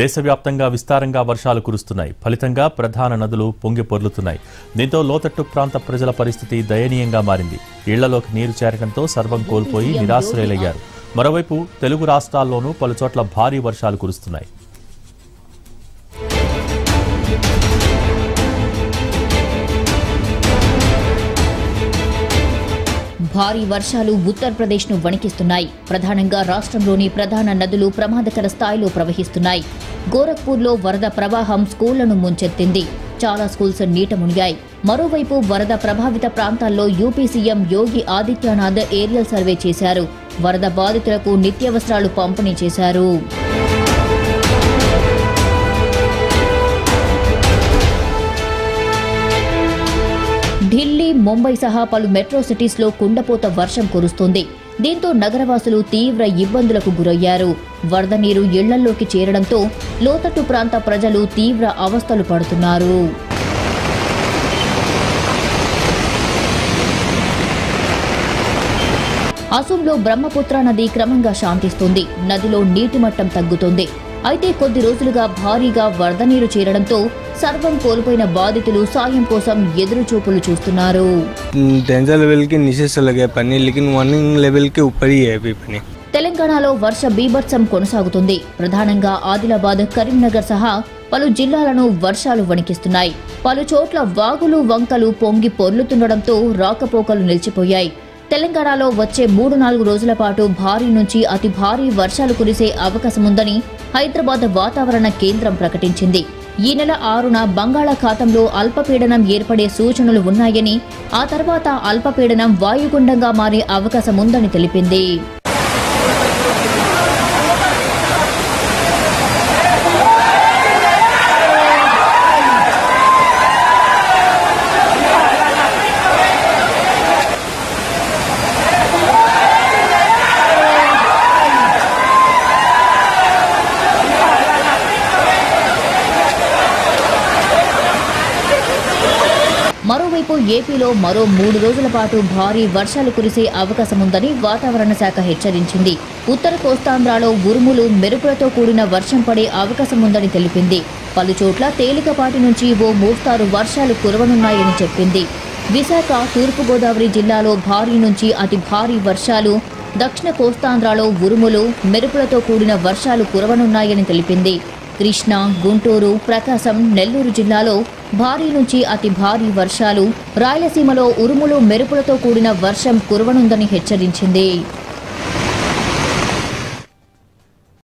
దేశవ్యాప్తంగా విస్తారంగా వర్షాలు కురుస్తున్నాయి. ఫలితంగా ప్రధాన నదులు పొంగి పొర్లుతున్నాయి. దీంతో లోతట్టు ప్రాంత ప్రజల పరిస్థితి దయనీయంగా మారింది. ఇళ్లలోకి నీరు చేరడంతో సర్వం కోల్పోయి నిరాశ్రయులయ్యారు. మరోవైపు తెలుగు రాష్ట్రాల్లోనూ పలుచోట్ల భారీ వర్షాలు కురుస్తున్నాయి. భారీ వర్షాలు ఉత్తరప్రదేశ్ ను వణికిస్తున్నాయి. ప్రధానంగా రాష్ట్రంలోని ప్రధాన నదులు ప్రమాదకర స్థాయిలో ప్రవహిస్తున్నాయి. గోరఖ్పూర్లో వరద ప్రవాహం స్కూళ్లను ముంచెత్తింది. చాలా స్కూల్స్ నీట మునిగాయి. మరోవైపు వరద ప్రభావిత ప్రాంతాల్లో UP CM Yogi Adityanath aerial survey చేశారు. వరద బాధితులకు నిత్యావసరాలు పంపిణీ చేశారు. ఢిల్లీ, ముంబై సహా పలు మెట్రో సిటీస్లో కుండపోత వర్షం కురుస్తుంది. దీంతో నగరవాసులు తీవ్ర ఇబ్బందులకు గురయ్యారు. వరద నీరు ఇళ్లల్లోకి చేరడంతో లోతట్టు ప్రాంత ప్రజలు తీవ్ర అవస్థలు పడుతున్నారు. అసోంలో బ్రహ్మపుత్ర నది క్రమంగా శాంతిస్తుంది. నదిలో నీటి మట్టం తగ్గుతుంది. అయితే కొద్ది రోజులుగా భారీగా వరద నీరు చేరడంతో సర్వం కోల్పోయిన బాధితులు సాయం కోసం ఎదురు చూపులు చూస్తున్నారు. తెలంగాణలో వర్ష బీభత్సం కొనసాగుతుంది. ప్రధానంగా ఆదిలాబాద్, కరీంనగర్ సహా పలు జిల్లాలను వర్షాలు వణికిస్తున్నాయి. పలు చోట్ల వాగులు వంకలు పొంగి పొర్లుతుండడంతో రాకపోకలు నిలిచిపోయాయి. తెలంగాణలో వచ్చే 3-4 రోజుల పాటు భారీ నుంచి అతి భారీ వర్షాలు కురిసే అవకాశముందని హైదరాబాద్ వాతావరణ కేంద్రం ప్రకటించింది. ఈ నెల 6న బంగాళాఖాతంలో అల్పపీడనం ఏర్పడే సూచనలు ఉన్నాయని, ఆ తర్వాత అల్పపీడనం వాయుగుండంగా మారే అవకాశముందని తెలిపింది. మరోవైపు ఏపీలో మరో 3 రోజుల పాటు భారీ వర్షాలు కురిసే అవకాశముందని వాతావరణ శాఖ హెచ్చరించింది. ఉత్తర కోస్తాంధ్రలో ఉరుములు, మెరుపులతో కూడిన వర్షం పడే అవకాశముందని తెలిపింది. పలుచోట్ల తేలికపాటి నుంచి ఓ మోస్తారు వర్షాలు కురవనున్నాయని చెప్పింది. విశాఖ, తూర్పుగోదావరి జిల్లాలో భారీ నుంచి అతి భారీ వర్షాలు, దక్షిణ కోస్తాంధ్రలో ఉరుములు, మెరుపులతో కూడిన వర్షాలు కురవనున్నాయని తెలిపింది. కృష్ణ, గుంటూరు, ప్రకాశం, నెల్లూరు జిల్లాలో భారీ నుంచి అతి భారీ వర్షాలు, రాయలసీమలో ఉరుములు, మెరుపులతో కూడిన వర్షం కురవనుందని హెచ్చరించింది.